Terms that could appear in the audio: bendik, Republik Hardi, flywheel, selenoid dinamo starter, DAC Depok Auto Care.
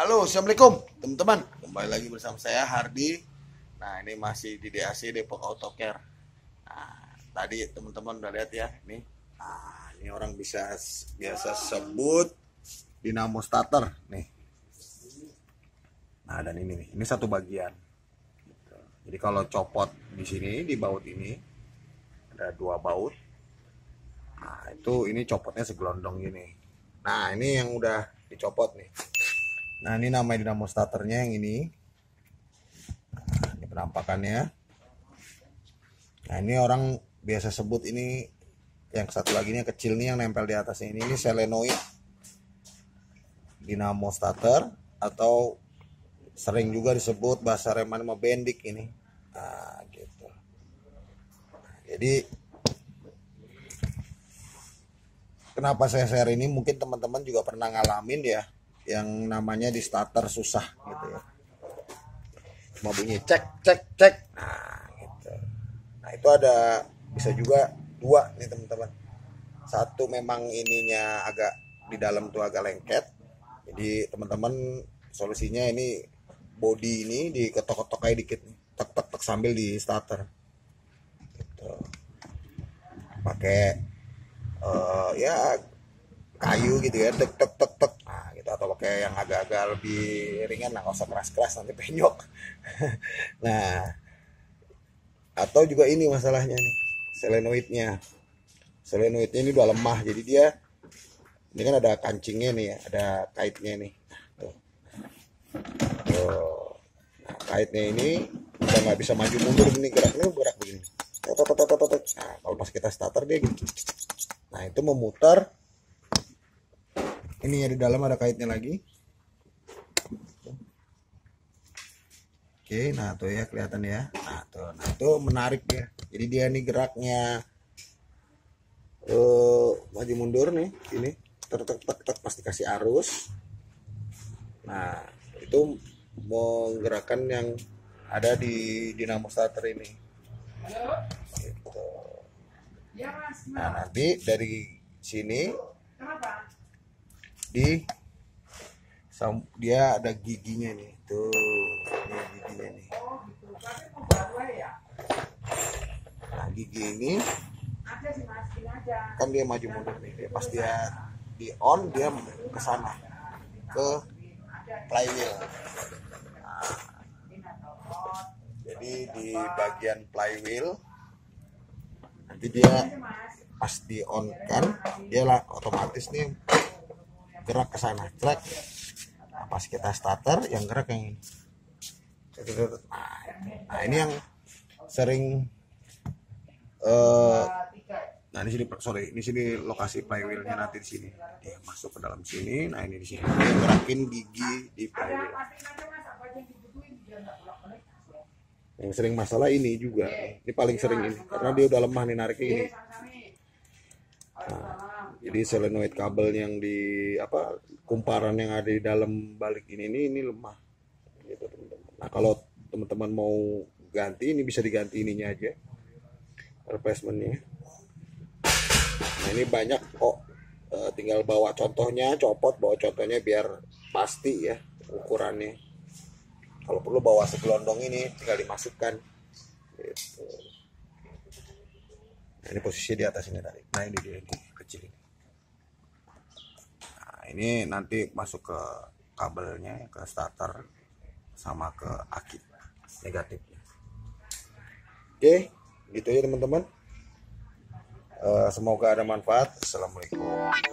Halo, assalamualaikum teman-teman, kembali lagi bersama saya Hardi. Nah, ini masih di DAC Depok Auto Care. Nah, tadi teman-teman udah lihat ya, ini. Nah, ini orang bisa biasa sebut dinamo starter nih. Nah, dan ini nih, ini satu bagian. Jadi kalau copot di sini, di baut ini ada dua baut. Nah, itu ini copotnya segelondong gini. Nah, ini yang udah dicopot nih. Nah, ini namanya dinamo starternya yang ini. Nah, ini penampakannya. Nah, ini orang biasa sebut ini. Yang satu lagi ini yang kecil nih, yang nempel di atasnya ini selenoid dinamo starter, atau sering juga disebut bahasa reman sama bendik ini. Nah, gitu. Nah, jadi kenapa saya share ini, mungkin teman-teman juga pernah ngalamin ya, yang namanya di starter susah gitu ya, cuma bunyi cek cek cek. Nah, gitu. Nah, itu ada bisa juga dua nih teman-teman. Satu memang ininya agak di dalam tuh agak lengket, jadi teman-teman solusinya ini body ini diketok-ketok kayak dikit, tek tek tek sambil di starter gitu. Pakai ya kayu gitu ya, tek tek tek tek. Nah, gitu, atau pakai yang agak-agak lebih ringan, nggak usah keras-keras nanti penyok. Nah, atau juga ini masalahnya nih, selenoidnya ini udah lemah, jadi dia ini kan ada kancingnya nih ya, ada kaitnya nih tuh. Tuh. Nah, kaitnya ini kita nggak bisa maju mundur, ini gerak begini. Nah, kalau pas kita starter dia gitu. Nah, itu memutar. Ini ya, di dalam ada kaitnya lagi. Oke, nah tuh ya kelihatan ya. Nah tuh menarik ya. Jadi dia nih geraknya maju mundur nih, ini tek pas dikasih arus. Nah, itu menggerakkan yang ada di dinamo starter ini. Gitu. Nah, nanti dari sini dia ada giginya nih tuh, ini giginya nih. Nah, gigi ini kan dia maju mundur nih, dia pas dia di on dia ke sana ke flywheel. Nah, jadi di bagian flywheel nanti dia pas di on kan dia lah otomatis nih gerak ke sana, track. Nah, pas kita starter yang gerak yang ini. Nah, ini yang sering nah, di sini lokasi flywheelnya nanti di sini. Dia masuk ke dalam sini. Nah, ini di sini. Dia gerakin gigi di flywheel. Yang sering masalah ini juga. Ini paling sering ini karena dia udah lemah nih nariknya ini. Nah, jadi selenoid kabel yang di kumparan yang ada di dalam balik ini lemah gitu teman-teman. Nah, kalau teman-teman mau ganti ini bisa diganti ininya aja, replacementnya. Nah, ini banyak kok, tinggal bawa contohnya, copot, bawa contohnya biar pasti ya ukurannya. Kalau perlu bawa segelondong ini tinggal dimasukkan gitu. Nah, ini posisi di atas ini tadi. Nah, ini dia ini kecil ini. Nah, ini nanti masuk ke kabelnya, ke starter sama ke aki negatifnya. Oke, gitu ya teman-teman. Semoga ada manfaat. Assalamualaikum.